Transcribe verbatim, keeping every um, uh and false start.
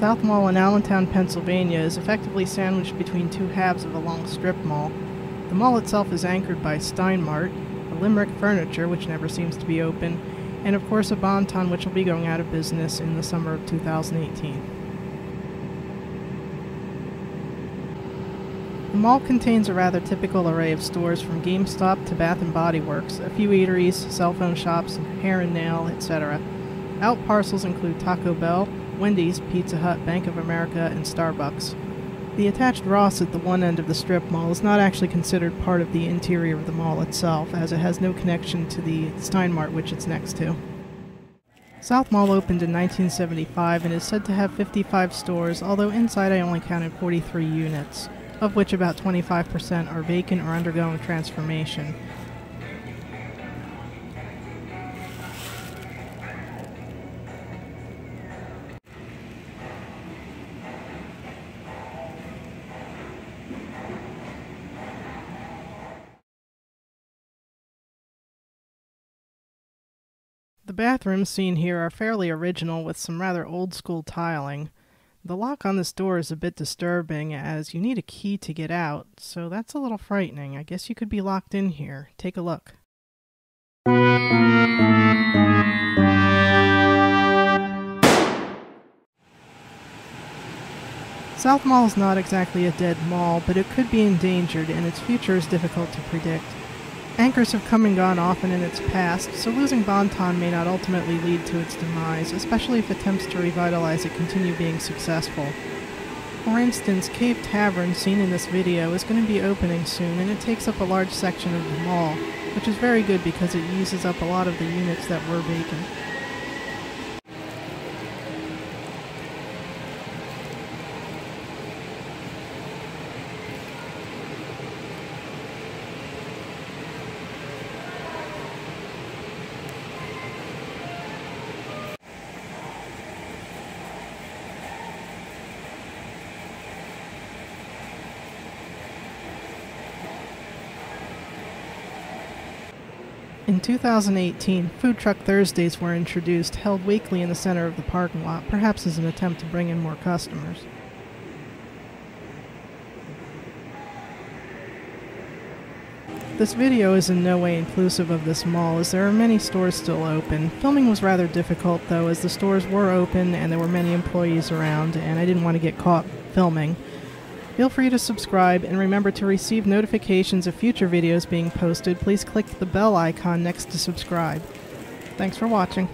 South Mall in Allentown, Pennsylvania is effectively sandwiched between two halves of a long strip mall. The mall itself is anchored by Stein Mart, a Limerick Furniture, which never seems to be open, and of course a Bon-Ton, which will be going out of business in the summer of two thousand eighteen. The mall contains a rather typical array of stores from GameStop to Bath and Body Works, a few eateries, cell phone shops, hair and nail, et cetera. Out parcels include Taco Bell, Wendy's, Pizza Hut, Bank of America, and Starbucks. The attached Ross at the one end of the strip mall is not actually considered part of the interior of the mall itself, as it has no connection to the Stein Mart which it's next to. South Mall opened in nineteen seventy-five and is said to have fifty-five stores, although inside I only counted forty-three units, of which about twenty-five percent are vacant or undergoing transformation. The bathrooms seen here are fairly original with some rather old-school tiling. The lock on this door is a bit disturbing, as you need a key to get out, so that's a little frightening. I guess you could be locked in here. Take a look. South Mall is not exactly a dead mall, but it could be endangered, and its future is difficult to predict. Anchors have come and gone often in its past, so losing Bon-Ton may not ultimately lead to its demise, especially if attempts to revitalize it continue being successful. For instance, Cape Tavern, seen in this video, is going to be opening soon, and it takes up a large section of the mall, which is very good because it uses up a lot of the units that were vacant. In two thousand eighteen, Food Truck Thursdays were introduced, held weekly in the center of the parking lot, perhaps as an attempt to bring in more customers. This video is in no way inclusive of this mall, as there are many stores still open. Filming was rather difficult, though, as the stores were open and there were many employees around, and I didn't want to get caught filming. Feel free to subscribe, and remember, to receive notifications of future videos being posted, please click the bell icon next to subscribe. Thanks for watching.